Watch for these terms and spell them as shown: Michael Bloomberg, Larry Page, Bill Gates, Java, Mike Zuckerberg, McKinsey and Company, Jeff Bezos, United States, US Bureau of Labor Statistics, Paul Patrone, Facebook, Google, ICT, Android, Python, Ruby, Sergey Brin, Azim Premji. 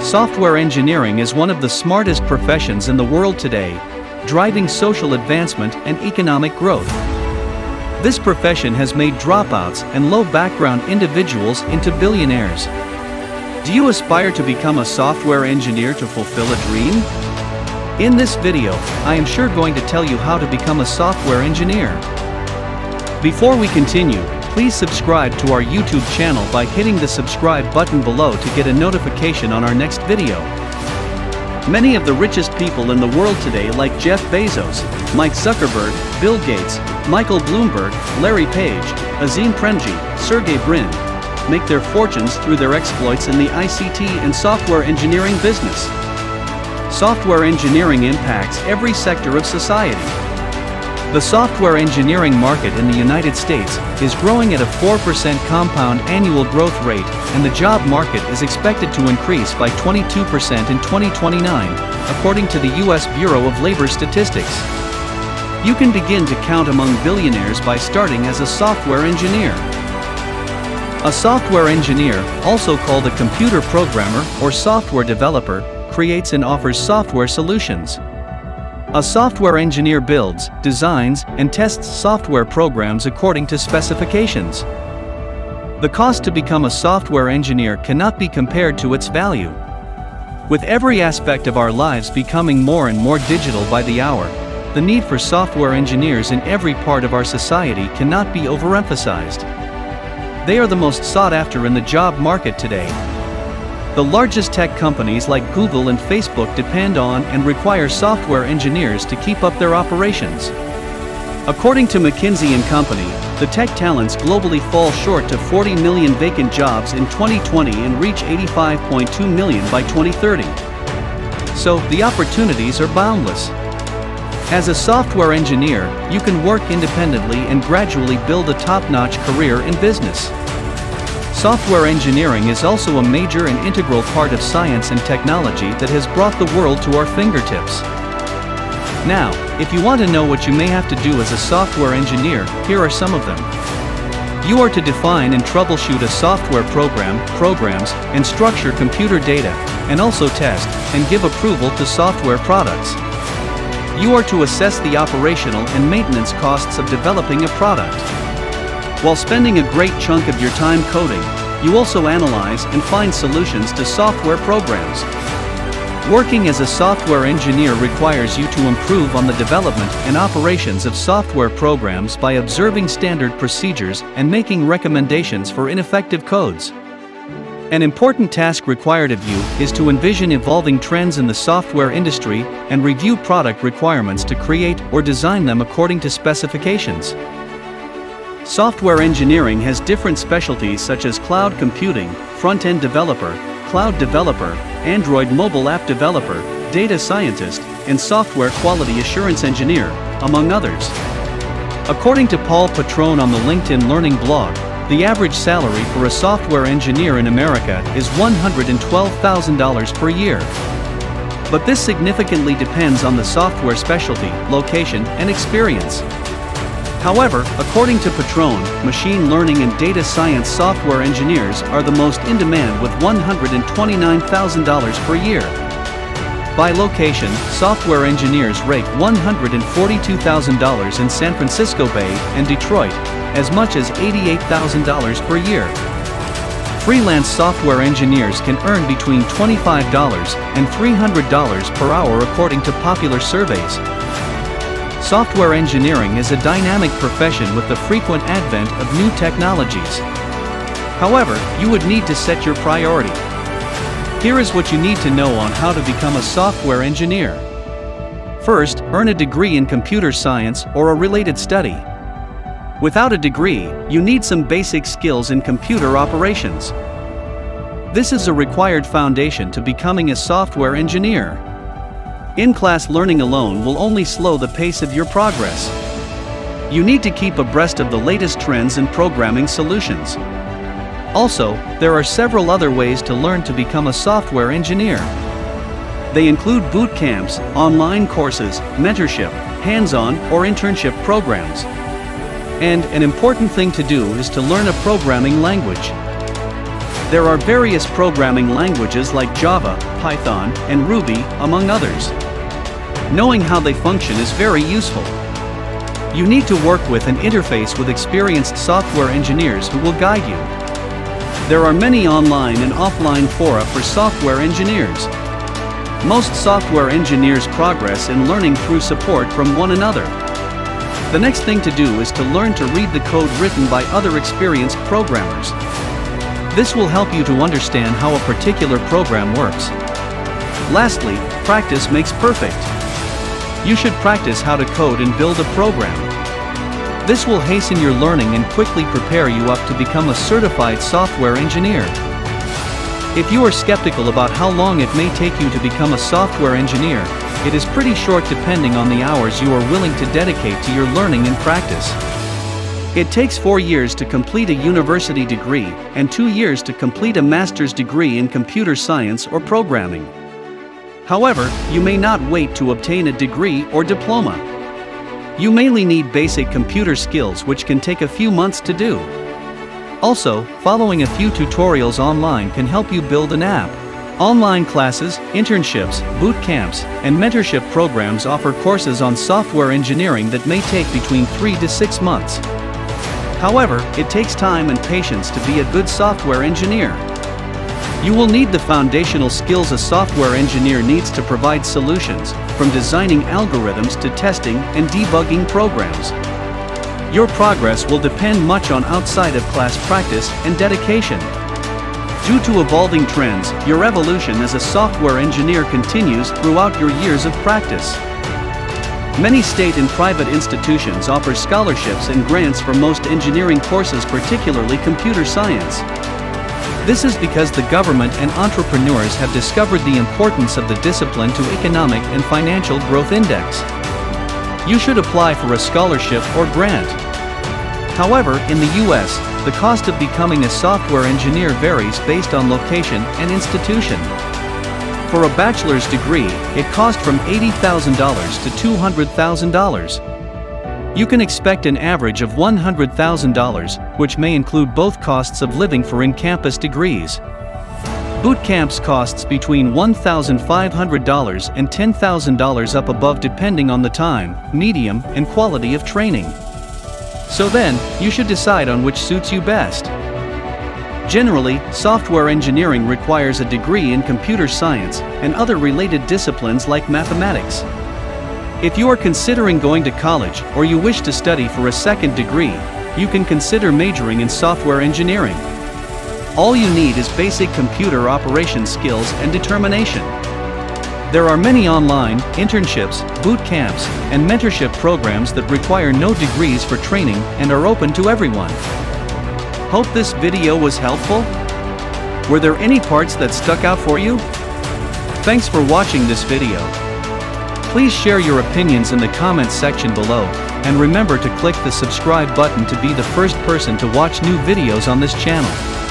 Software engineering is one of the smartest professions in the world today, driving social advancement and economic growth. This profession has made dropouts and low background individuals into billionaires. Do you aspire to become a software engineer to fulfill a dream? In this video, I am sure going to tell you how to become a software engineer. Before we continue, please subscribe to our YouTube channel by hitting the subscribe button below to get a notification on our next video. Many of the richest people in the world today, like Jeff Bezos, Mike Zuckerberg, Bill Gates, Michael Bloomberg, Larry Page, Azim Premji, Sergey Brin, make their fortunes through their exploits in the ICT and software engineering business. Software engineering impacts every sector of society. The software engineering market in the United States is growing at a 4% compound annual growth rate, and the job market is expected to increase by 22% in 2029, according to the US Bureau of Labor Statistics. You can begin to count among billionaires by starting as a software engineer. A software engineer, also called a computer programmer or software developer, creates and offers software solutions. A software engineer builds, designs, and tests software programs according to specifications. The cost to become a software engineer cannot be compared to its value. With every aspect of our lives becoming more and more digital by the hour, the need for software engineers in every part of our society cannot be overemphasized. They are the most sought after in the job market today. The largest tech companies like Google and Facebook depend on and require software engineers to keep up their operations. According to McKinsey and Company, the tech talents globally fall short to 40 million vacant jobs in 2020 and reach 85.2 million by 2030. So, the opportunities are boundless. As a software engineer, you can work independently and gradually build a top-notch career in business. Software engineering is also a major and integral part of science and technology that has brought the world to our fingertips. Now, if you want to know what you may have to do as a software engineer, here are some of them. You are to define and troubleshoot a software program, programs, and structure computer data, and also test and give approval to software products. You are to assess the operational and maintenance costs of developing a product. While spending a great chunk of your time coding, you also analyze and find solutions to software programs. Working as a software engineer requires you to improve on the development and operations of software programs by observing standard procedures and making recommendations for ineffective codes. An important task required of you is to envision evolving trends in the software industry and review product requirements to create or design them according to specifications. Software engineering has different specialties such as cloud computing, front-end developer, cloud developer, Android mobile app developer, data scientist, and software quality assurance engineer, among others. According to Paul Patrone on the LinkedIn Learning blog, the average salary for a software engineer in America is $112,000 per year. But this significantly depends on the software specialty, location, and experience. However, according to Patrone, machine learning and data science software engineers are the most in demand with $129,000 per year. By location, software engineers rake $142,000 in San Francisco Bay and Detroit, as much as $88,000 per year. Freelance software engineers can earn between $25 and $300 per hour according to popular surveys. Software engineering is a dynamic profession with the frequent advent of new technologies. However, you would need to set your priority. Here is what you need to know on how to become a software engineer. First, earn a degree in computer science or a related study. Without a degree, you need some basic skills in computer operations. This is a required foundation to becoming a software engineer. In-class learning alone will only slow the pace of your progress. You need to keep abreast of the latest trends and programming solutions. Also, there are several other ways to learn to become a software engineer. They include boot camps, online courses, mentorship, hands-on or internship programs. And an important thing to do is to learn a programming language. There are various programming languages like Java, Python, and Ruby, among others. Knowing how they function is very useful. You need to work with and interface with experienced software engineers who will guide you. There are many online and offline fora for software engineers. Most software engineers progress in learning through support from one another. The next thing to do is to learn to read the code written by other experienced programmers. This will help you to understand how a particular program works. Lastly, practice makes perfect. You should practice how to code and build a program. This will hasten your learning and quickly prepare you up to become a certified software engineer. If you are skeptical about how long it may take you to become a software engineer, it is pretty short depending on the hours you are willing to dedicate to your learning and practice. It takes 4 years to complete a university degree and 2 years to complete a master's degree in computer science or programming. However, you may not wait to obtain a degree or diploma. You mainly need basic computer skills, which can take a few months to do. Also, following a few tutorials online can help you build an app. Online classes, internships, boot camps, and mentorship programs offer courses on software engineering that may take between 3 to 6 months. However, it takes time and patience to be a good software engineer. You will need the foundational skills a software engineer needs to provide solutions, from designing algorithms to testing and debugging programs. Your progress will depend much on outside-of-class practice and dedication. Due to evolving trends, your evolution as a software engineer continues throughout your years of practice. Many state and private institutions offer scholarships and grants for most engineering courses, particularly computer science. This is because the government and entrepreneurs have discovered the importance of the discipline to economic and financial growth index. You should apply for a scholarship or grant. However, in the US, the cost of becoming a software engineer varies based on location and institution. For a bachelor's degree, it costs from $80,000 to $200,000. You can expect an average of $100,000, which may include both costs of living for in-campus degrees. Boot camps costs between $1,500 and $10,000 up above, depending on the time, medium, and quality of training. So then, you should decide on which suits you best. Generally, software engineering requires a degree in computer science and other related disciplines like mathematics. If you are considering going to college or you wish to study for a second degree, you can consider majoring in software engineering. All you need is basic computer operation skills and determination. There are many online internships, boot camps, and mentorship programs that require no degrees for training and are open to everyone. Hope this video was helpful. Were there any parts that stuck out for you? Thanks for watching this video. Please share your opinions in the comments section below, and remember to click the subscribe button to be the first person to watch new videos on this channel.